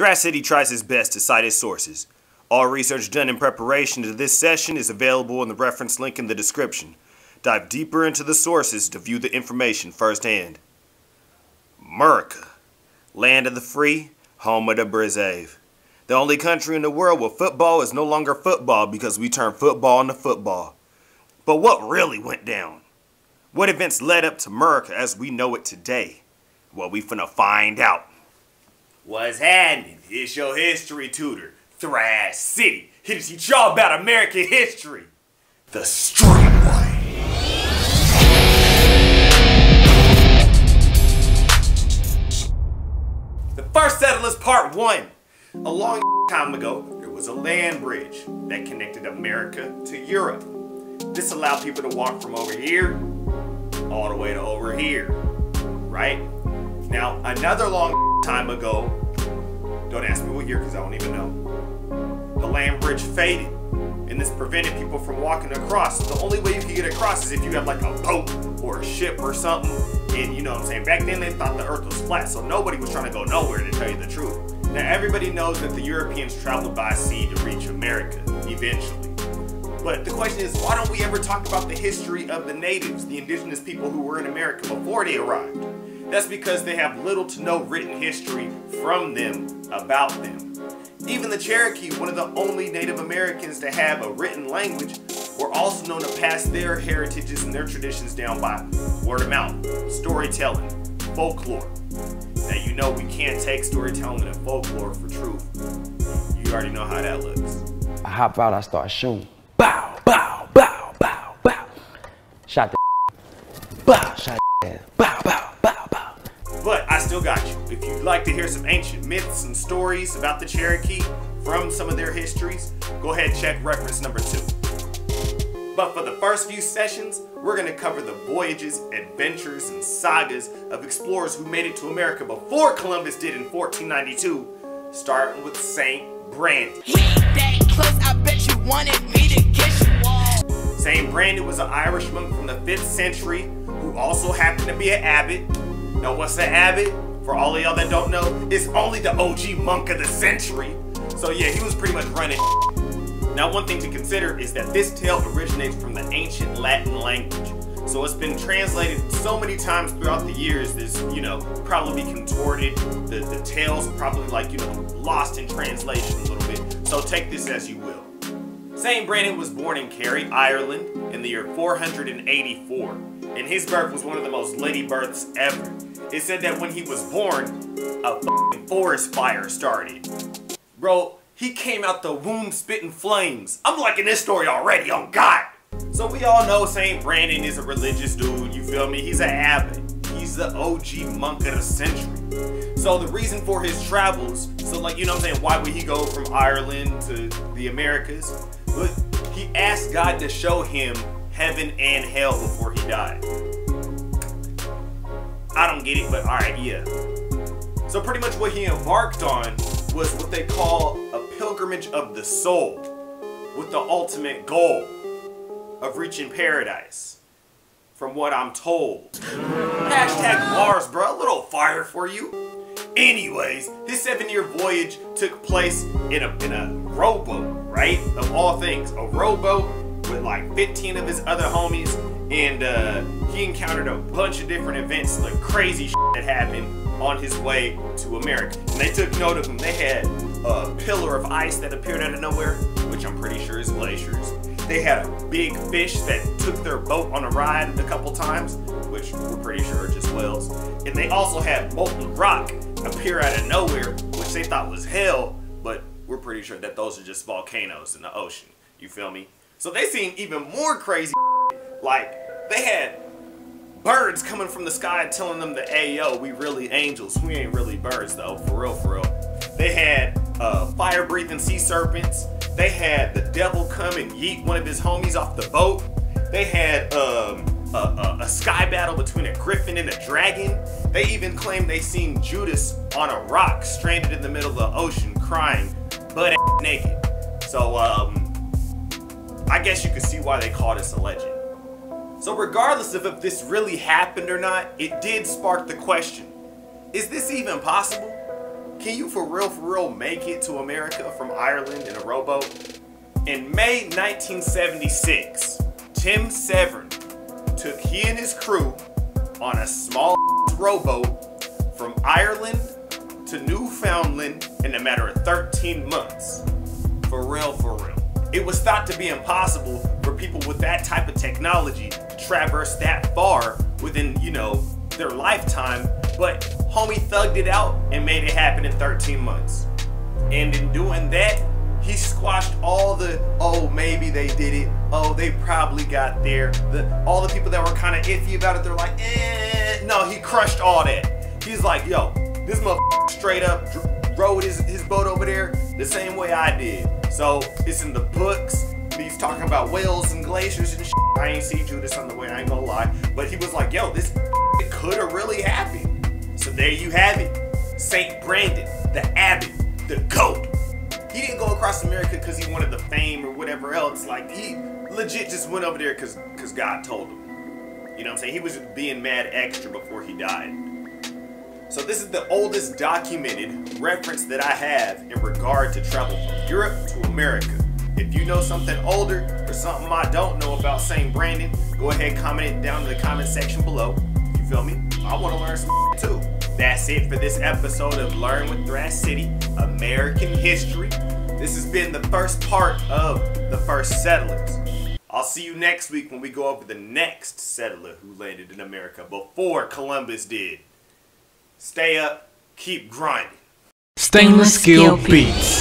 Thrashcity tries his best to cite his sources. All research done in preparation to this session is available in the reference link in the description. Dive deeper into the sources to view the information firsthand. America, land of the free, home of the brave. The only country in the world where football is no longer football because we turned football into football. But what really went down? What events led up to America as we know it today? Well, we finna find out. What's happening? It's your history tutor, Thrashcity, here to teach y'all about American history. The streamline. The First Settlers Part 1. A long time ago, there was a land bridge that connected America to Europe. This allowed people to walk from over here all the way to over here, right? Now, another long time ago, don't ask me what year because I don't even know, the land bridge faded, and this prevented people from walking across. The only way you could get across is if you had like a boat or a ship or something, and you know what I'm saying? Back then they thought the earth was flat, so nobody was trying to go nowhere, to tell you the truth. Now everybody knows that the Europeans traveled by sea to reach America, eventually. But the question is, why don't we ever talk about the history of the natives, the indigenous people who were in America before they arrived? That's because they have little to no written history from them about them. Even the Cherokee, one of the only Native Americans to have a written language, were also known to pass their heritages and their traditions down by word of mouth, storytelling, folklore. Now you know we can't take storytelling and folklore for truth. You already know how that looks. I hop out, I start shooting. Bow, bow, bow, bow, bow. Shot the bow, shot the bow, bow, bow, bow. But I still got you. If you'd like to hear some ancient myths and stories about the Cherokee from some of their histories, go ahead and check reference number 2. But for the first few sessions, we're going to cover the voyages, adventures, and sagas of explorers who made it to America before Columbus did in 1492, starting with Saint Brendan. Saint Brendan was an Irish monk from the 5th century who also happened to be an abbot. Now what's an abbot? For all of y'all that don't know, it's only the OG monk of the century. So yeah, he was pretty much running. Now one thing to consider is that this tale originates from the ancient Latin language. So it's been translated so many times throughout the years, this, you know, probably contorted, the tale's probably like, you know, lost in translation a little bit. So take this as you will. Saint Brendan was born in Kerry, Ireland in the year 484, and his birth was one of the most lady births ever. It said that when he was born, a f***ing forest fire started. Bro, he came out the womb spitting flames. I'm liking this story already, on God! So we all know Saint Brendan is a religious dude, you feel me? He's an abbot. He's the OG monk of the century. So the reason for his travels, so like, you know what I'm saying, why would he go from Ireland to the Americas? But he asked God to show him heaven and hell before he died. I don't get it, but alright, yeah. So pretty much what he embarked on was what they call a pilgrimage of the soul, with the ultimate goal of reaching paradise, from what I'm told. Hashtag Mars, bro, a little fire for you. Anyways, his 7-year voyage took place in a rowboat, right? Of all things, a rowboat with like 15 of his other homies, and he encountered a bunch of different events, like crazy shit that happened on his way to America. And they took note of him. They had a pillar of ice that appeared out of nowhere, which I'm pretty sure is glaciers. They had a big fish that took their boat on a ride a couple times, which we're pretty sure are just whales. And they also had molten rock appear out of nowhere, which they thought was hell, but we're pretty sure that those are just volcanoes in the ocean. You feel me? So they seem even more crazy. Like, they had birds coming from the sky telling them that, hey, yo, we really angels. We ain't really birds, though, for real, for real. They had fire-breathing sea serpents. They had the devil come and yeet one of his homies off the boat. They had a sky battle between a griffin and a dragon. They even claimed they seen Judas on a rock stranded in the middle of the ocean crying, butt ass naked. So, I guess you could see why they call this a legend. So regardless of if this really happened or not, it did spark the question, is this even possible? Can you for real make it to America from Ireland in a rowboat? In May 1976, Tim Severin took he and his crew on a small rowboat from Ireland to Newfoundland in a matter of 13 months. For real, for real. It was thought to be impossible for people with that type of technology to traverse that far within, you know, their lifetime, but homie thugged it out and made it happen in 13 months. And in doing that, he squashed all the, oh, maybe they did it, oh, they probably got there. All the people that were kind of iffy about it, they're like, eh. No, he crushed all that. He's like, yo, this motherfucker straight up rode his boat over there the same way I did. So it's in the books. He's talking about whales and glaciers and shit. I ain't see Judas on the way, I ain't gonna lie. But he was like, yo, this could have really happened. So there you have it. Saint Brendan, the abbot, the goat. He didn't go across America because he wanted the fame or whatever else. Like, he legit just went over there because God told him. You know what I'm saying? He was being mad extra before he died. So this is the oldest documented reference that I have in regard to travel from Europe to America. If you know something older or something I don't know about St. Brandon, go ahead and comment it down in the comment section below. You feel me? I want to learn some too. That's it for this episode of Learn with Thrash City, American History. This has been the first part of The First Settlers. I'll see you next week when we go over the next settler who landed in America before Columbus did. Stay up, keep grinding. Stainless Skill Beats.